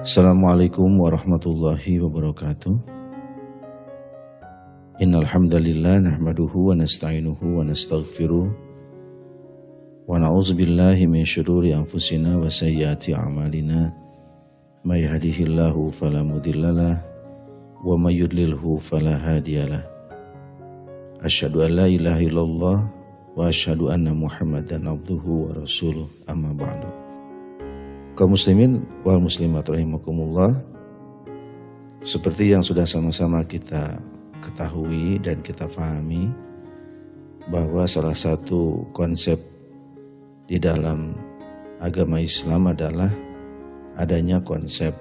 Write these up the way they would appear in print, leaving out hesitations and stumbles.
Assalamualaikum warahmatullahi wabarakatuh. Innal hamdalillah nahmaduhu wa nasta'inuhu wa nastaghfiruh wa na'udzubillahi min syururi anfusina wa sayyiati a'malina may yahdihillahu fala mudhillalah wa may yudlilhu fala hadiyalah. Asyhadu an la ilaha illallah wa asyhadu anna Muhammadan abduhu wa rasuluh, amma ba'du. Kaum muslimin wal muslimat rahimakumullah, seperti yang sudah sama-sama kita ketahui dan kita fahami bahwa salah satu konsep di dalam agama Islam adalah adanya konsep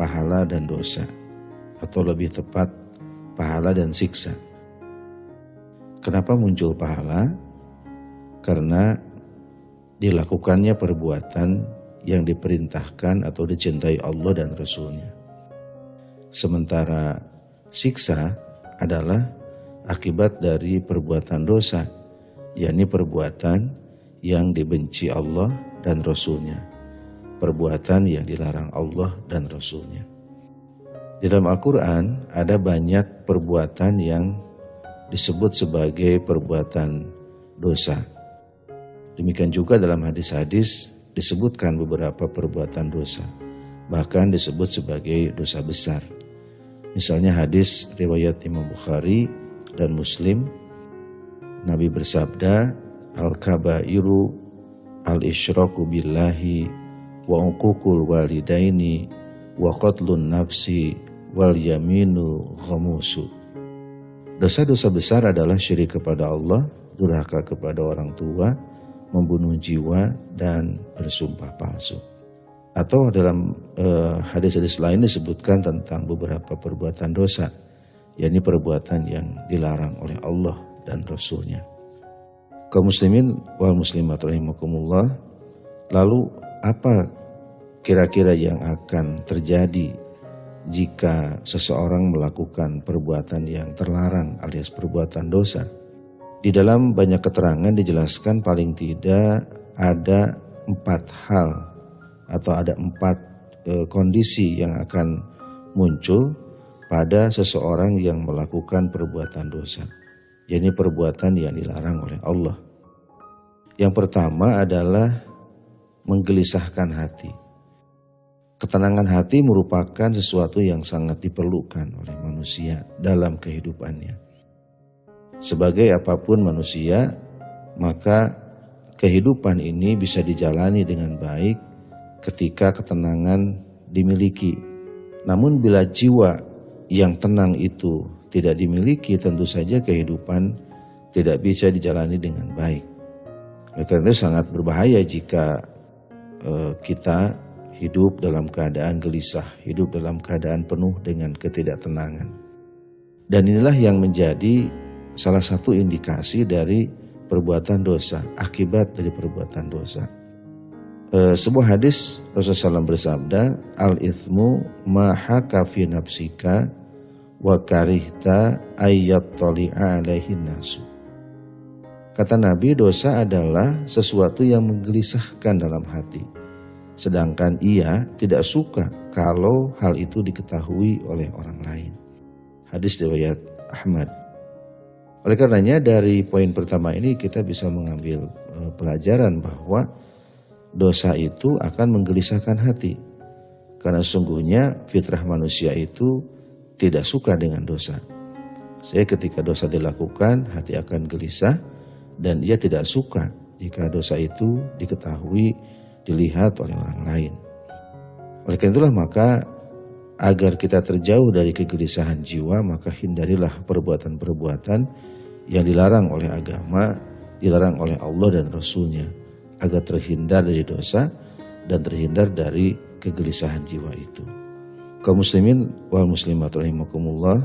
pahala dan dosa, atau lebih tepat pahala dan siksa. Kenapa muncul pahala? Karena dilakukannya perbuatan yang diperintahkan atau dicintai Allah dan Rasulnya. Sementara siksa adalah akibat dari perbuatan dosa, yakni perbuatan yang dibenci Allah dan Rasulnya, perbuatan yang dilarang Allah dan Rasulnya. Di dalam Al-Quran ada banyak perbuatan yang disebut sebagai perbuatan dosa. Demikian juga dalam hadis-hadis disebutkan beberapa perbuatan dosa, bahkan disebut sebagai dosa besar. Misalnya hadis riwayat Imam Bukhari dan Muslim, Nabi bersabda, "Al-kabairu al-isyraku billahi wa uququl walidaini wa qatlun nafsi wal yaminu ghamusu." Dosa-dosa besar adalah syirik kepada Allah, durhaka kepada orang tua, membunuh jiwa, dan bersumpah palsu. Atau dalam hadis-hadis lain disebutkan tentang beberapa perbuatan dosa, yakni perbuatan yang dilarang oleh Allah dan Rasulnya. Kaum muslimin wal muslimat rahimakumullah, lalu apa kira-kira yang akan terjadi jika seseorang melakukan perbuatan yang terlarang alias perbuatan dosa? Di dalam banyak keterangan dijelaskan paling tidak ada 4 hal atau ada 4 kondisi yang akan muncul pada seseorang yang melakukan perbuatan dosa, yaitu perbuatan yang dilarang oleh Allah. Yang pertama adalah menggelisahkan hati. Ketenangan hati merupakan sesuatu yang sangat diperlukan oleh manusia dalam kehidupannya. Sebagai apapun manusia, maka kehidupan ini bisa dijalani dengan baik ketika ketenangan dimiliki. Namun bila jiwa yang tenang itu tidak dimiliki, tentu saja kehidupan tidak bisa dijalani dengan baik. Karena itu sangat berbahaya jika kita hidup dalam keadaan gelisah, hidup dalam keadaan penuh dengan ketidaktenangan. Dan inilah yang menjadi salah satu indikasi dari perbuatan dosa, akibat dari perbuatan dosa. Sebuah hadis Rasulullah SAW bersabda, "Al-ithmu maha kafi nafsika wa karihta ayyat tali'a alaihi nasu." Kata Nabi, dosa adalah sesuatu yang menggelisahkan dalam hati, sedangkan ia tidak suka kalau hal itu diketahui oleh orang lain. Hadis riwayat Ahmad. Oleh karenanya dari poin pertama ini kita bisa mengambil pelajaran bahwa dosa itu akan menggelisahkan hati. Karena sungguhnya fitrah manusia itu tidak suka dengan dosa. Ketika dosa dilakukan, hati akan gelisah dan ia tidak suka jika dosa itu diketahui, dilihat oleh orang lain. Oleh karena itulah maka agar kita terjauh dari kegelisahan jiwa, maka hindarilah perbuatan-perbuatan yang dilarang oleh agama, dilarang oleh Allah dan Rasulnya, agar terhindar dari dosa dan terhindar dari kegelisahan jiwa itu. Kaum muslimin wal muslimat rahimakumullah,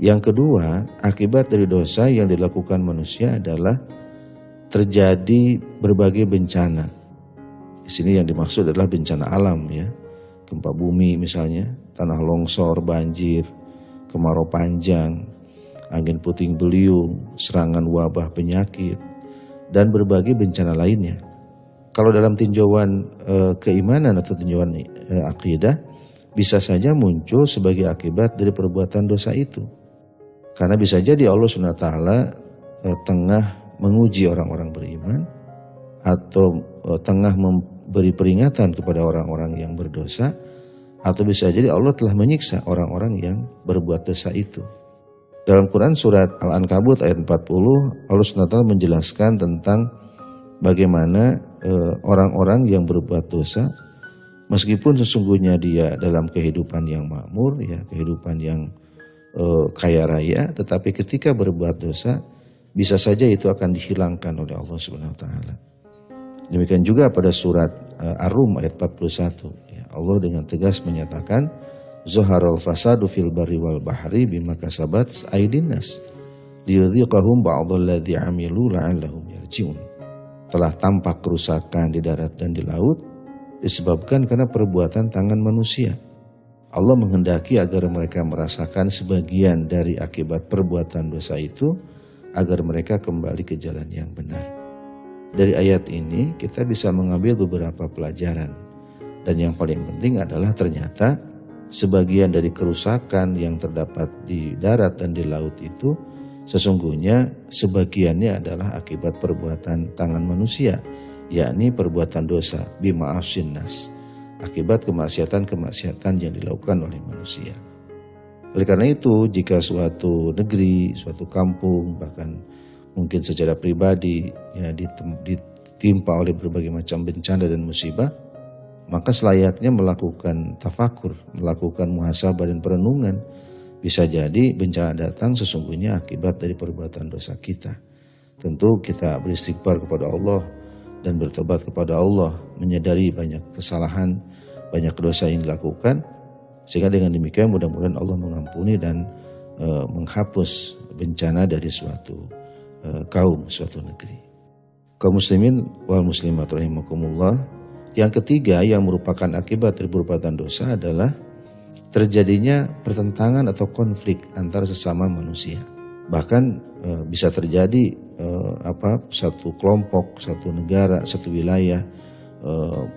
yang kedua akibat dari dosa yang dilakukan manusia adalah terjadi berbagai bencana. Di sini yang dimaksud adalah bencana alam, ya, gempa bumi misalnya, tanah longsor, banjir, kemarau panjang, angin puting beliung, serangan wabah penyakit, dan berbagai bencana lainnya. Kalau dalam tinjauan keimanan atau tinjauan akidah, bisa saja muncul sebagai akibat dari perbuatan dosa itu. Karena bisa jadi Allah SWT tengah menguji orang-orang beriman atau tengah memberi peringatan kepada orang-orang yang berdosa, atau bisa jadi Allah telah menyiksa orang-orang yang berbuat dosa itu. Dalam Quran surat Al-Ankabut ayat 40, Allah SWT menjelaskan tentang bagaimana orang-orang yang berbuat dosa, meskipun sesungguhnya dia dalam kehidupan yang makmur, ya, kehidupan yang kaya raya, tetapi ketika berbuat dosa, bisa saja itu akan dihilangkan oleh Allah Subhanahu wa Ta'ala. Demikian juga pada surat Ar-Rum ayat 41, ya, Allah dengan tegas menyatakan, "Zuharul fasadu fil barri wal bahri bima kasabat aydinnas liyudhiqahum ba'dalladzi 'amilu la'allahum yarji'un." Telah tampak kerusakan di darat dan di laut disebabkan karena perbuatan tangan manusia. Allah menghendaki agar mereka merasakan sebagian dari akibat perbuatan dosa itu, agar mereka kembali ke jalan yang benar. Dari ayat ini kita bisa mengambil beberapa pelajaran. Dan yang paling penting adalah ternyata sebagian dari kerusakan yang terdapat di darat dan di laut itu, sesungguhnya sebagiannya adalah akibat perbuatan tangan manusia, yakni perbuatan dosa bima'asinnas, akibat kemaksiatan-kemaksiatan yang dilakukan oleh manusia. Oleh karena itu, jika suatu negeri, suatu kampung, bahkan mungkin secara pribadi, ya, ditimpa oleh berbagai macam bencana dan musibah, maka selayaknya melakukan tafakur, melakukan muhasabah dan perenungan. Bisa jadi bencana datang sesungguhnya akibat dari perbuatan dosa kita. Tentu kita beristighfar kepada Allah dan bertobat kepada Allah, menyadari banyak kesalahan, banyak dosa yang dilakukan, sehingga dengan demikian mudah-mudahan Allah mengampuni dan menghapus bencana dari suatu kaum, suatu negeri. Kaum muslimin wal muslimat rahimakumullah, yang ketiga yang merupakan akibat dari perbuatan dosa adalah terjadinya pertentangan atau konflik antara sesama manusia. Bahkan bisa terjadi satu kelompok, satu negara, satu wilayah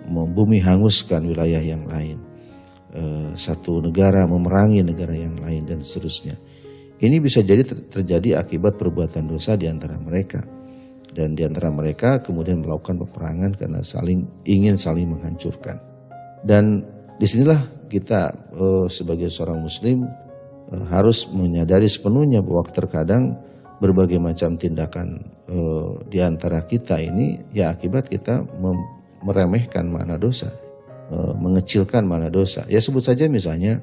membumi hanguskan wilayah yang lain, satu negara memerangi negara yang lain, dan seterusnya. Ini bisa jadi terjadi akibat perbuatan dosa di antara mereka, dan di antara mereka kemudian melakukan peperangan karena ingin saling menghancurkan. Dan disinilah kita sebagai seorang muslim harus menyadari sepenuhnya bahwa terkadang berbagai macam tindakan di antara kita ini ya akibat kita meremehkan makna dosa, mengecilkan makna dosa. Ya sebut saja misalnya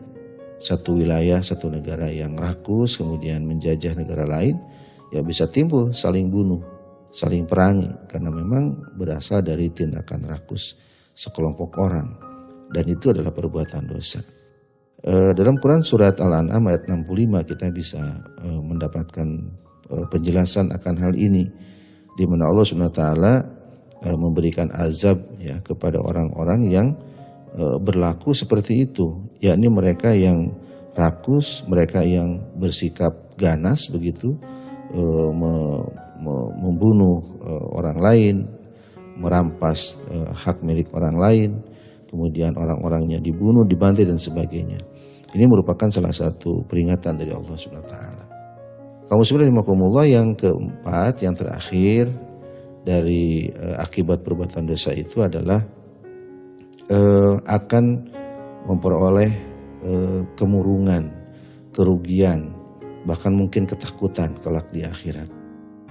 satu wilayah, satu negara yang rakus kemudian menjajah negara lain, ya bisa timbul saling bunuh, saling perangi karena memang berasal dari tindakan rakus sekelompok orang, dan itu adalah perbuatan dosa. Dalam Quran surat Al-An'am ayat 65 kita bisa mendapatkan penjelasan akan hal ini, di mana Allah SWT memberikan azab, ya, kepada orang-orang yang berlaku seperti itu, yakni mereka yang rakus, mereka yang bersikap ganas begitu, membunuh orang lain, merampas hak milik orang lain, kemudian orang-orangnya dibunuh, dibantai dan sebagainya. Ini merupakan salah satu peringatan dari Allah SWT. Kaum muslimin rahimakumullah, yang keempat, yang terakhir dari akibat perbuatan dosa itu adalah akan memperoleh kemurungan, kerugian, bahkan mungkin ketakutan kelak di akhirat.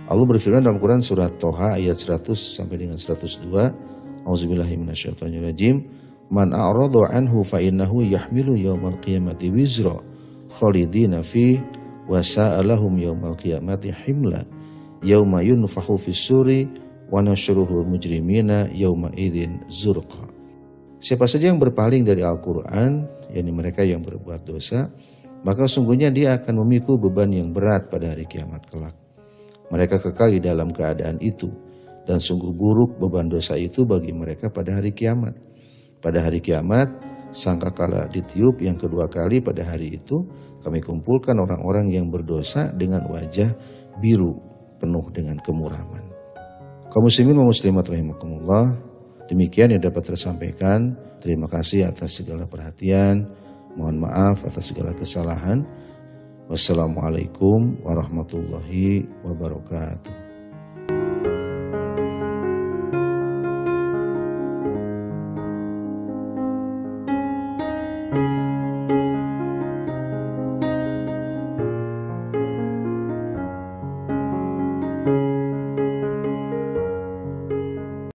Allah berfirman dalam Quran surat Toha ayat 100 sampai dengan 102, auzubillahi minasyaitonirrajim, man a'radu anhu fa innahu yahmilu yaumal qiyamati wizra khalidina fi wasa'alahum yaumal qiyamati himla yauma yunfahu fis-suri wa nashruhul mujrimina yauma idzin zurqa. Siapa saja yang berpaling dari Al-Qur'an, yakni mereka yang berbuat dosa, maka sungguhnya dia akan memikul beban yang berat pada hari kiamat kelak. Mereka kekal di dalam keadaan itu, dan sungguh buruk beban dosa itu bagi mereka pada hari kiamat. Pada hari kiamat sangkakala ditiup yang kedua kali, pada hari itu kami kumpulkan orang-orang yang berdosa dengan wajah biru penuh dengan kemurahan. Kaum muslimin wa muslimat rahimakumullah, demikian yang dapat tersampaikan. Terima kasih atas segala perhatian. Mohon maaf atas segala kesalahan. Wassalamualaikum warahmatullahi wabarakatuh.